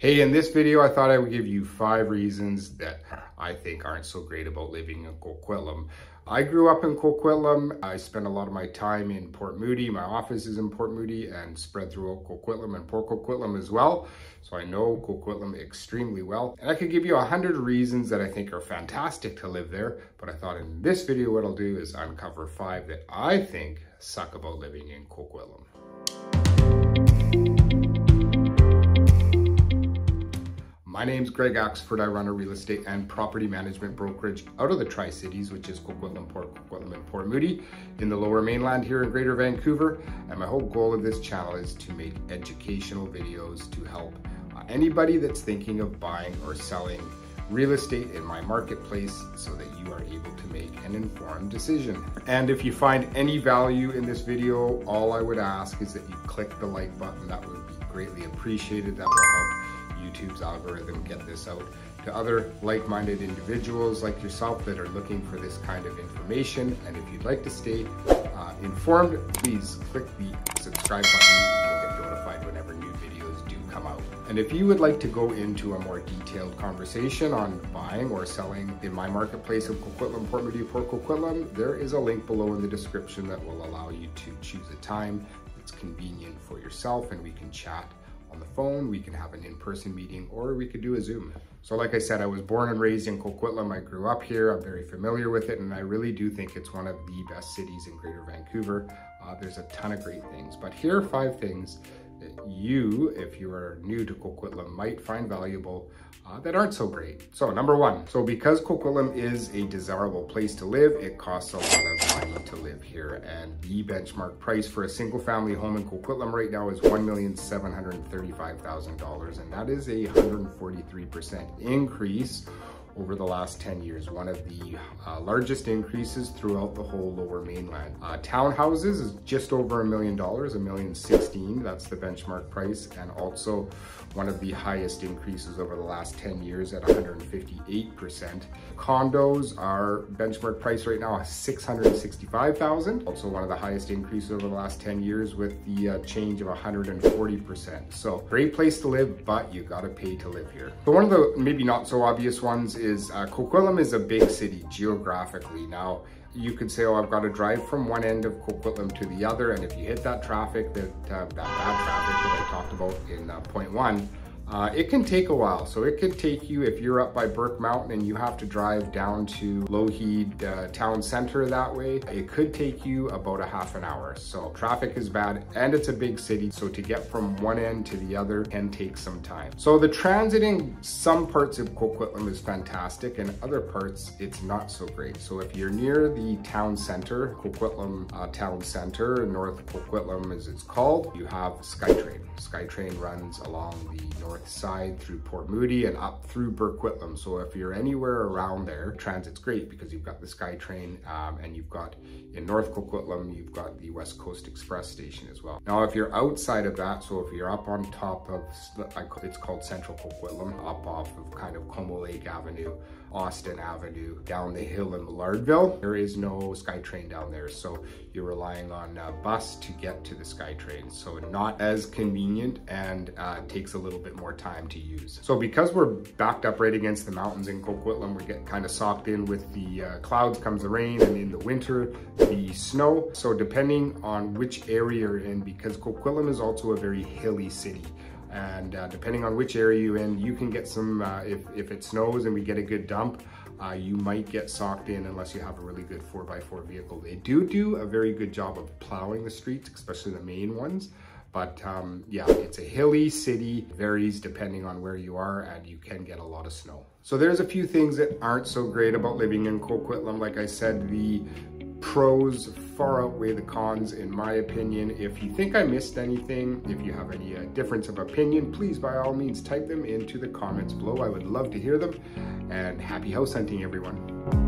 Hey, in this video, I thought I would give you 5 reasons that I think aren't so great about living in Coquitlam. I grew up in Coquitlam. I spent a lot of my time in Port Moody. My office is in Port Moody and spread throughout Coquitlam and Port Coquitlam as well. So I know Coquitlam extremely well. And I could give you 100 reasons that I think are fantastic to live there. But I thought in this video, what I'll do is uncover 5 that I think suck about living in Coquitlam. My name's Greg Axford. I run a real estate and property management brokerage out of the Tri Cities, which is Coquitlam, Port Coquitlam, and Port Moody, in the Lower Mainland here in Greater Vancouver. And my whole goal of this channel is to make educational videos to help anybody that's thinking of buying or selling real estate in my marketplace so that you are able to make an informed decision. And if you find any value in this video, all I would ask is that you click the like button. That would be greatly appreciated. That will help YouTube's algorithm get this out to other like-minded individuals like yourself that are looking for this kind of information. And if you'd like to stay informed, please click the subscribe button. You'll get notified whenever new videos do come out. And if you would like to go into a more detailed conversation on buying or selling in my marketplace of Coquitlam, Port Moody, Port Coquitlam, there is a link below in the description that will allow you to choose a time that's convenient for yourself, and we can chat on the phone, we can have an in-person meeting, or we could do a Zoom. So like I said, I was born and raised in Coquitlam. I grew up here, I'm very familiar with it, and I really do think it's one of the best cities in Greater Vancouver. There's a ton of great things, but here are 5 things that you, if you are new to Coquitlam, might find valuable that aren't so great. So number 1, so because Coquitlam is a desirable place to live, it costs a lot of money to live here. And the benchmark price for a single family home in Coquitlam right now is $1,735,000. And that is a 143% increase over the last 10 years, one of the largest increases throughout the whole Lower Mainland. Townhouses is just over $1 million, $1,016,000, that's the benchmark price, and also one of the highest increases over the last 10 years at 158%. Condos are benchmark price right now $665,000, also one of the highest increases over the last 10 years with the change of 140%. So great place to live, but you gotta pay to live here. But one of the maybe not so obvious ones is Coquitlam is a big city geographically. Now, you could say, oh, I've got to drive from one end of Coquitlam to the other, and if you hit that traffic, that bad traffic that I talked about in point 1, it can take a while. So it could take you, if you're up by Burke Mountain and you have to drive down to Lougheed town center that way, it could take you about a half an hour. So traffic is bad and it's a big city. So to get from one end to the other can take some time. So the transit in some parts of Coquitlam is fantastic, and other parts it's not so great. So if you're near the town center, Coquitlam town center, North Coquitlam as it's called, you have Skytrain. Skytrain runs along the north side through Port Moody and up through Burquitlam. So if you're anywhere around there, transit's great because you've got the SkyTrain, and you've got in North Coquitlam, you've got the West Coast Express station as well. Now, if you're outside of that, so if you're up on top of, it's called Central Coquitlam, up off of kind of Como Lake Avenue, Austin Avenue, down the hill in Millardville, there is no SkyTrain down there. So you're relying on a bus to get to the SkyTrain. So not as convenient, and takes a little bit more time to use. So because we're backed up right against the mountains in Coquitlam, we get kind of socked in with the clouds, comes the rain, and in the winter, the snow. So depending on which area you're in, because Coquitlam is also a very hilly city, and depending on which area you're in, you can get some, if it snows and we get a good dump, you might get socked in unless you have a really good 4x4 vehicle. They do a very good job of plowing the streets, especially the main ones. But yeah, it's a hilly city, varies depending on where you are, and you can get a lot of snow. So there's a few things that aren't so great about living in Coquitlam. Like I said, the pros far outweigh the cons, in my opinion. If you think I missed anything, if you have any difference of opinion, please by all means type them into the comments below. I would love to hear them, and happy house hunting, everyone.